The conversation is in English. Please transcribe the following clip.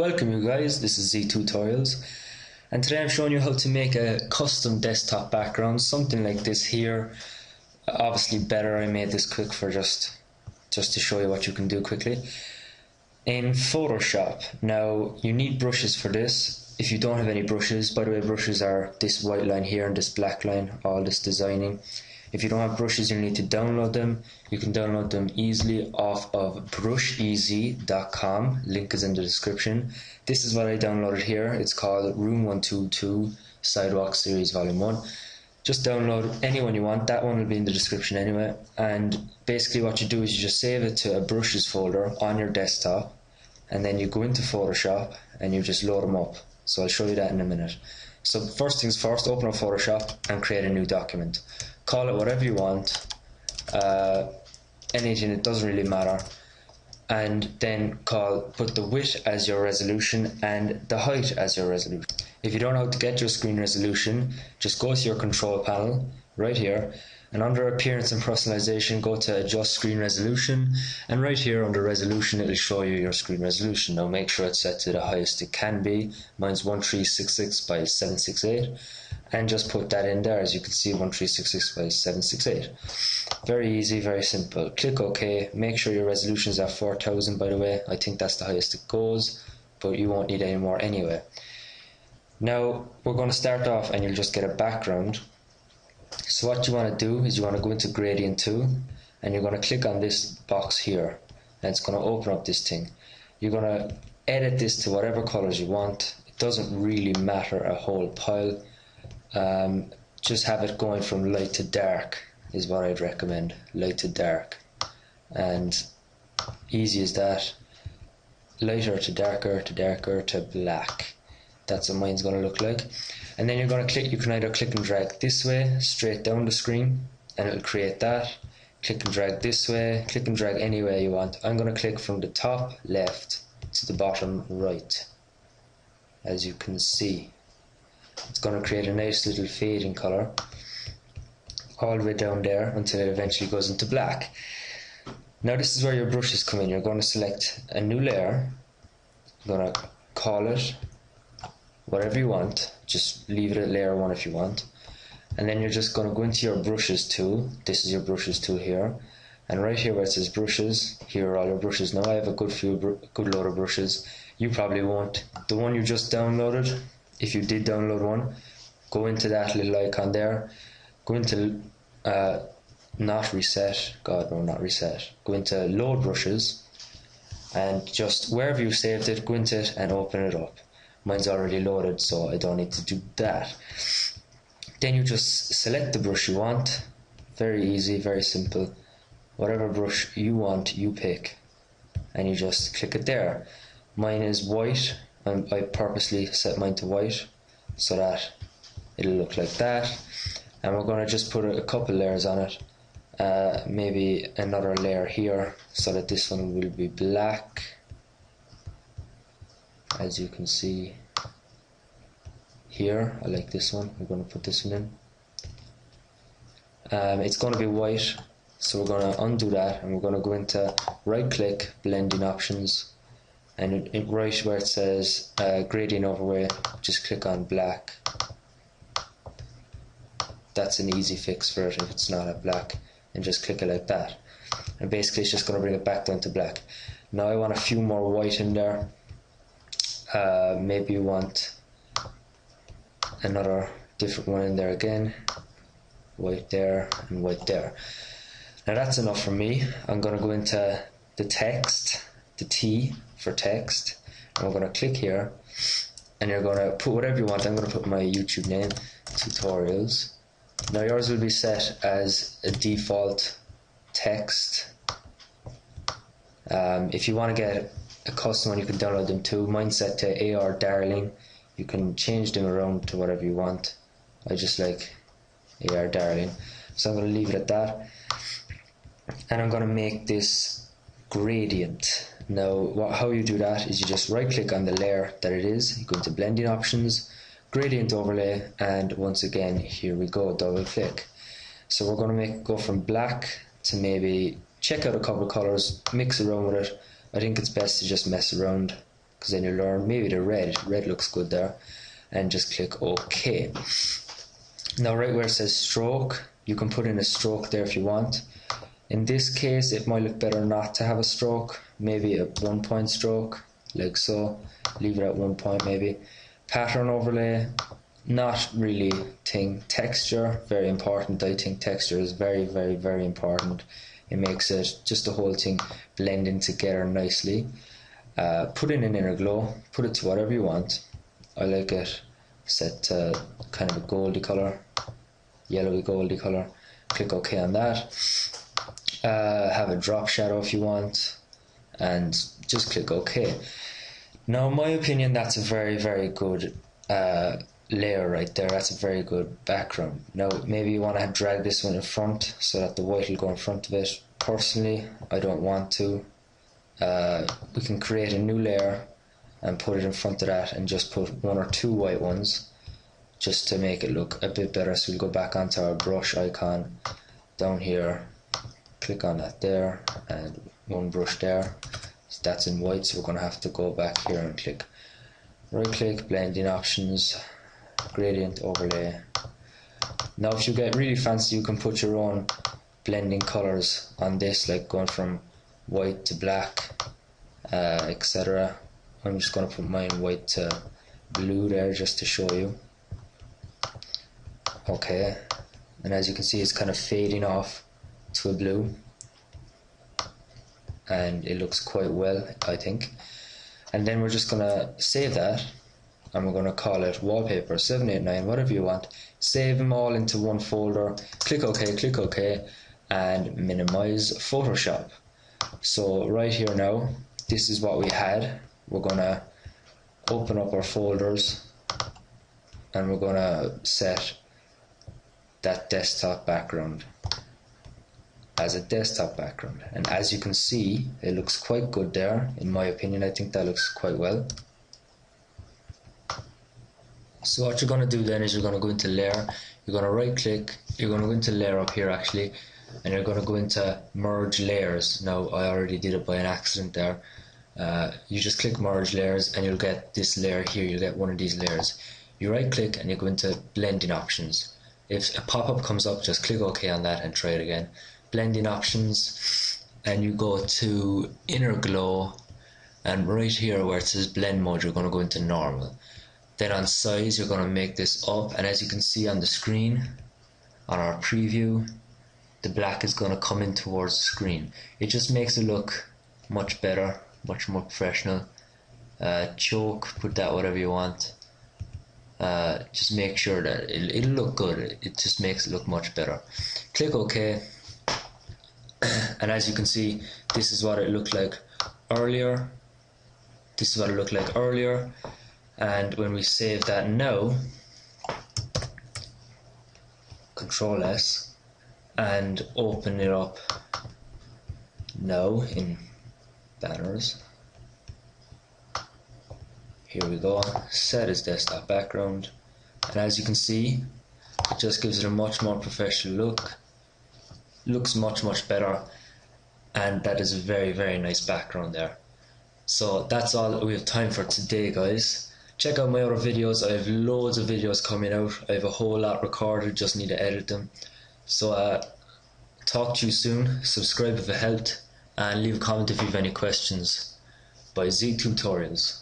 Welcome you guys, this is Z Tutorials, and today I'm showing you how to make a custom desktop background, something like this here. Obviously better, I made this quick for just to show you what you can do quickly in Photoshop. Now you need brushes for this. If you don't have any brushes, by the way, brushes are this white line here and this black line, all this designing. If you don't have brushes, you need to download them. You can download them easily off of BrushEasy.com. Link is in the description. This is what I downloaded here. It's called Room 122 Sidewalk Series Volume 1. Just download any one you want. That one will be in the description anyway. And basically what you do is you just save it to a brushes folder on your desktop. And then you go into Photoshop and you just load them up. So I'll show you that in a minute. So first things first, open up Photoshop and create a new document. Call it whatever you want, anything, it doesn't really matter. And then put the width as your resolution and the height as your resolution. If you don't know how to get your screen resolution, just go to your control panel right here, and under appearance and personalization, go to adjust screen resolution, and right here under resolution, it'll show you your screen resolution. Now make sure it's set to the highest it can be. Mine's 1366 by 768. And just put that in there. As you can see, 1366 by 768. Very easy, very simple. Click OK. Make sure your resolution is at 4000, by the way. I think that's the highest it goes, but you won't need any more anyway. Now we're going to start off and you'll just get a background. So what you want to do is you want to go into Gradient 2 and you're going to click on this box here and it's going to open up this thing. You're going to edit this to whatever colors you want. It doesn't really matter a whole pile. Just have it going from light to dark is what I'd recommend, light to dark, and easy as that. Lighter to darker to darker to black. That's what mine's going to look like. And then you're going to click, you can either click and drag this way straight down the screen and it'll create that. Click and drag this way, click and drag any way you want. I'm going to click from the top left to the bottom right. As you can see, it's going to create a nice little fade in color all the way down there until it eventually goes into black. Now this is where your brushes come in. You're going to select a new layer. You're going to call it whatever you want. Just leave it at layer 1 if you want. And then you're just going to go into your brushes tool. This is your brushes tool here. And right here where it says brushes, here are all your brushes. Now I have a good load of brushes. You probably won't. The one you just downloaded, if you did download one, go into that little icon there, go into not reset, God no, not reset, go into load brushes, and just wherever you saved it, go into it and open it up. Mine's already loaded, so I don't need to do that. Then you just select the brush you want. Very easy, very simple. Whatever brush you want, you pick, and you just click it there. Mine is white. I purposely set mine to white so that it'll look like that, and we're going to just put a couple layers on it, maybe another layer here so that this one will be black, as you can see here. I like this one, we're going to put this one in. It's going to be white, so we're going to undo that and we're going to go into right click, blending options, and right where it says gradient overlay, just click on black. That's an easy fix for it if it's not at black, and just click it like that, and basically it's just going to bring it back down to black. Now I want a few more white in there, maybe you want another different one in there again, white there and white there. Now that's enough for me. I'm going to go into the text, the T for text, and we're going to click here and you're going to put whatever you want. I'm going to put my YouTube name, Tutorials. Now yours will be set as a default text. If you want to get a custom one, you can download them too. Mine's set to AR Darling. You can change them around to whatever you want. I just like AR Darling, so I'm going to leave it at that, and I'm going to make this gradient. Now how you do that is you just right click on the layer that it is, you go into blending options, gradient overlay, and once again here we go, double click. So we're going to make it go from black to, maybe check out a couple of colors, mix around with it. I think it's best to just mess around because then you learn. Maybe the red looks good there, and just click OK. Now right where it says stroke, you can put in a stroke there if you want. In this case it might look better not to have a stroke, maybe a 1 point stroke like so, leave it at 1 point maybe. Pattern overlay, not really thing. Texture, very important. I think texture is very important. It makes it just the whole thing blending together nicely. Put in an inner glow, put it to whatever you want. I like it set to kind of a goldy color, yellowy goldy color. Click OK on that. Have a drop shadow if you want, and just click OK. Now in my opinion that's a very good layer right there. That's a very good background. Now maybe you want to drag this one in front so that the white will go in front of it. Personally I don't want to. We can create a new layer and put it in front of that and just put one or two white ones just to make it look a bit better. So we'll go back onto our brush icon down here, click on that there, and one brush there. So that's in white, so we're going to have to go back here and click right click, blending options, gradient overlay. Now if you get really fancy you can put your own blending colors on this, like going from white to black, etc. I'm just going to put mine white to blue there just to show you. Okay, and as you can see it's kind of fading off to a blue and it looks quite well I think. And then we're just going to save that and we're going to call it wallpaper 789, whatever you want. Save them all into one folder, click OK, click OK, and minimize Photoshop. So right here now this is what we had. We're gonna open up our folders and we're gonna set that desktop background as a desktop background, and as you can see it looks quite good there. In my opinion I think that looks quite well. So what you're gonna do then is you're gonna go into layer, you're gonna right click, you're gonna go into layer up here actually, and you're gonna go into merge layers. Now I already did it by an accident there. You just click merge layers and you'll get this layer here, you'll get one of these layers. You right click and you go into blending options. If a pop-up comes up just click OK on that and try it again. Blending options, and you go to inner glow, and right here where it says blend mode you're going to go into normal. Then on size you're going to make this up, and as you can see on the screen on our preview the black is going to come in towards the screen. It just makes it look much better, much more professional. Choke, put that whatever you want. Just make sure that it'll look good. It just makes it look much better. Click OK, and as you can see this is what it looked like earlier, this is what it looked like earlier. And when we save that now, Control S and open it up now in banners. Here we go, set as desktop background, and as you can see it just gives it a much more professional look. Looks much better, and that is a very nice background there. So that's all that we have time for today guys. Check out my other videos, I have loads of videos coming out. I have a whole lot recorded, just need to edit them. So talk to you soon, subscribe if it helped, and leave a comment if you have any questions. By Z Tutorials.